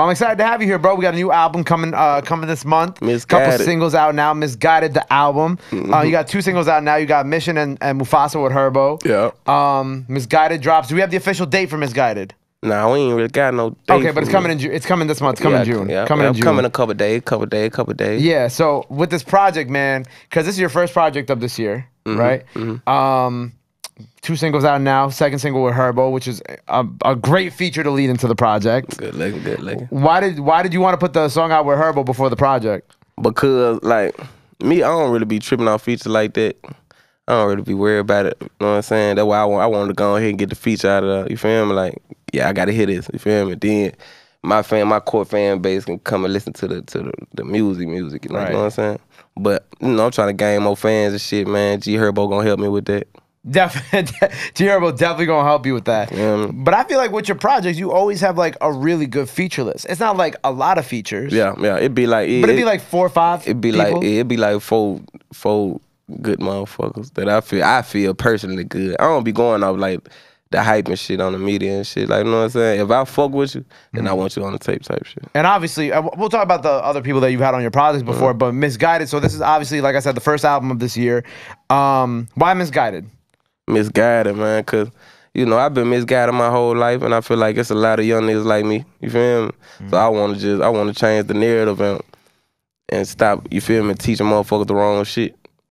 Well, I'm excited to have you here, bro. We got a new album coming this month. Misguided. Couple singles out now. Misguided, the album. You got 2 singles out now. You got Mission and Mufasa with Herbo. Yeah. Misguided drops. Do we have the official date for Misguided? Nah, we ain't really got no date. Okay, but it's coming in June. It's coming this month. It's coming in June. Yeah, coming in June. Coming a couple days, couple days. Yeah. So with this project, man, because this is your first project of this year, right? 2 singles out now. Second single with Herbo, which is a great feature to lead into the project. Good looking, good looking. Why did you want to put the song out with Herbo before the project? Because like me, I don't really be tripping on features like that. I don't really be worried about it. You know what I'm saying? That's why I wanted to go ahead and get the feature out of there. You feel me? Like, yeah, I gotta hear this. You feel me? Then my core fan base can come and listen to the music. You know, you know what I'm saying? But you know, I'm trying to gain more fans and shit, man. G Herbo gonna help me with that. Definitely, G Herbo definitely gonna help you with that. But I feel like with your projects, you always have like a really good feature list. It's not like a lot of features. Yeah, yeah. It'd be like 4 or 5. It'd be like 4 good motherfuckers that I feel personally good. I don't be going off like the hype and shit on the media and shit. Like, you know what I'm saying? If I fuck with you, then I want you on the tape type shit. And obviously, we'll talk about the other people that you've had on your projects before, but Misguided. So this is obviously, like I said, the first album of this year. Why Misguided? Misguided, man, because, you know, I've been misguided my whole life, and I feel like it's a lot of young niggas like me. You feel me? So I want to change the narrative and stop, you feel me, teaching motherfuckers the wrong shit.